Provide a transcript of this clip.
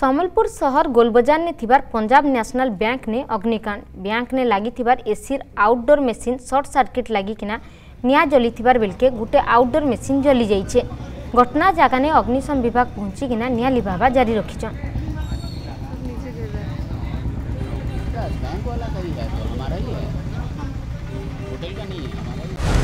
सम्बलपुर शहर गोलबजार ने थिबार Punjab national bank ने अग्निकांड बैंक ने लगी थिबार एसीर आउटडोर मेसीन सर्ट सर्किट लगी किना निया जली थिबार बेलके गोटे आउटडोर मेसीन जली जाइछे। घटना जगह ने अग्निशम विभाग पहुंची किना निया लिभाबा जारी रखिछन। बैंक वाला का ही है, हमारा ही है, होटल का नहीं है।